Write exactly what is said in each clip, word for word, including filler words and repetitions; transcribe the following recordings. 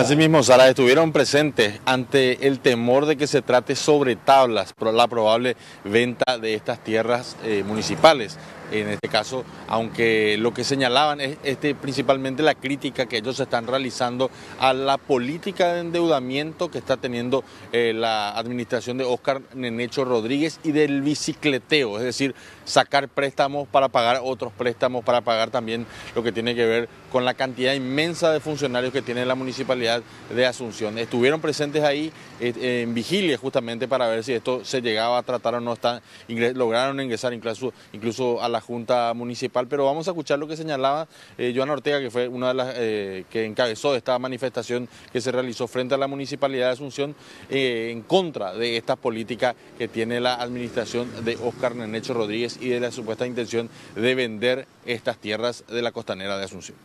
Asimismo, Sara, estuvieron presentes ante el temor de que se trate sobre tablas la probable venta de estas tierras eh, municipales. En este caso, aunque lo que señalaban es este, principalmente la crítica que ellos están realizando a la política de endeudamiento que está teniendo eh, la administración de Óscar Nenecho Rodríguez y del bicicleteo, es decir, sacar préstamos para pagar otros préstamos, para pagar también lo que tiene que ver con la cantidad inmensa de funcionarios que tiene la municipalidad de Asunción. Estuvieron presentes ahí eh, en vigilia justamente para ver si esto se llegaba a tratar o no. Está, ingres, lograron ingresar incluso, incluso a la Junta Municipal, pero vamos a escuchar lo que señalaba eh, Joanna Ortega, que fue una de las eh, que encabezó esta manifestación que se realizó frente a la Municipalidad de Asunción eh, en contra de esta política que tiene la administración de Óscar Nenecho Rodríguez y de la supuesta intención de vender estas tierras de la costanera de Asunción.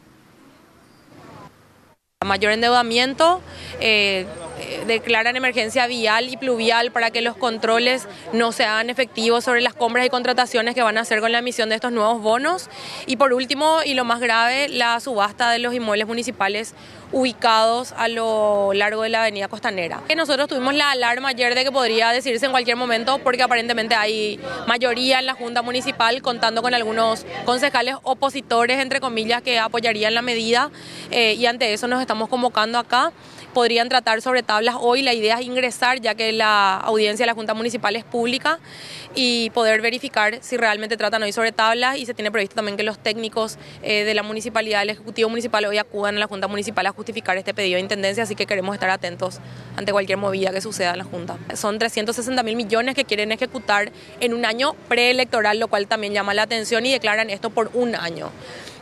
Mayor endeudamiento, eh, declaran emergencia vial y pluvial para que los controles no sean efectivos sobre las compras y contrataciones que van a hacer con la emisión de estos nuevos bonos. Y por último, y lo más grave, la subasta de los inmuebles municipales ubicados a lo largo de la avenida costanera. Nosotros tuvimos la alarma ayer de que podría decidirse en cualquier momento, porque aparentemente hay mayoría en la Junta Municipal, contando con algunos concejales opositores, entre comillas, que apoyarían la medida, eh, y ante eso nos estamos convocando acá. Podrían tratar sobre tablas hoy, la idea es ingresar, ya que la audiencia de la Junta Municipal es pública, y poder verificar si realmente tratan hoy sobre tablas, y se tiene previsto también que los técnicos eh, de la municipalidad, del Ejecutivo Municipal, hoy acudan a la Junta Municipal a justificar este pedido de intendencia, así que queremos estar atentos ante cualquier movida que suceda en la Junta. Son trescientos sesenta mil millones que quieren ejecutar en un año preelectoral, lo cual también llama la atención, y declaran esto por un año.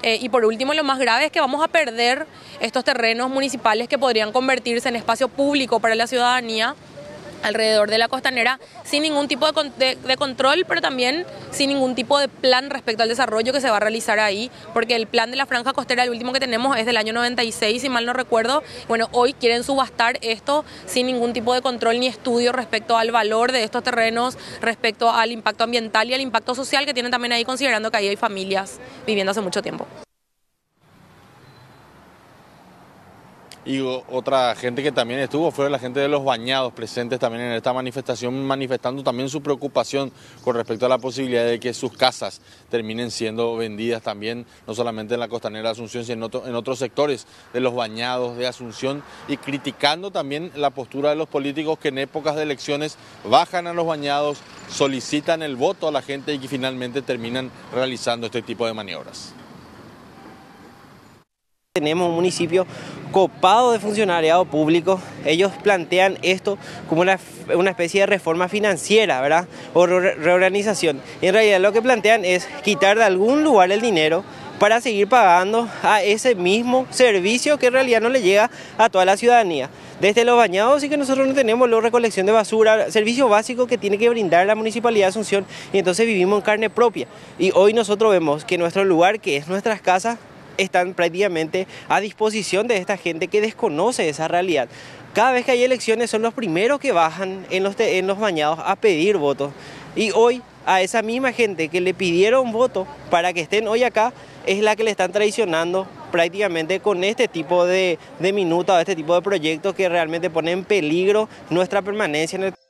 Eh, y por último, lo más grave es que vamos a perder estos terrenos municipales que podrían convertirse en espacio público para la ciudadanía alrededor de la costanera, sin ningún tipo de, de, de control, pero también sin ningún tipo de plan respecto al desarrollo que se va a realizar ahí, porque el plan de la franja costera, el último que tenemos, es del año noventa y seis, si mal no recuerdo. Bueno, hoy quieren subastar esto sin ningún tipo de control ni estudio respecto al valor de estos terrenos, respecto al impacto ambiental y al impacto social que tienen también ahí, considerando que ahí hay familias viviendo hace mucho tiempo. Y otra gente que también estuvo fue la gente de Los Bañados, presentes también en esta manifestación, manifestando también su preocupación con respecto a la posibilidad de que sus casas terminen siendo vendidas también, no solamente en la costanera de Asunción, sino en, otro, en otros sectores de Los Bañados, de Asunción, y criticando también la postura de los políticos que en épocas de elecciones bajan a Los Bañados, solicitan el voto a la gente y que finalmente terminan realizando este tipo de maniobras. Tenemos un municipio copado de funcionariado público. Ellos plantean esto como una, una especie de reforma financiera, ¿verdad? O re reorganización. En realidad lo que plantean es quitar de algún lugar el dinero para seguir pagando a ese mismo servicio que en realidad no le llega a toda la ciudadanía. Desde Los Bañados sí que nosotros no tenemos la recolección de basura, servicio básico que tiene que brindar la Municipalidad de Asunción, y entonces vivimos en carne propia. Y hoy nosotros vemos que nuestro lugar, que es nuestras casas, están prácticamente a disposición de esta gente que desconoce esa realidad. Cada vez que hay elecciones son los primeros que bajan en los, en los Bañados a pedir votos. Y hoy a esa misma gente que le pidieron voto para que estén hoy acá es la que le están traicionando prácticamente con este tipo de, de minuta o este tipo de proyectos que realmente ponen en peligro nuestra permanencia en el...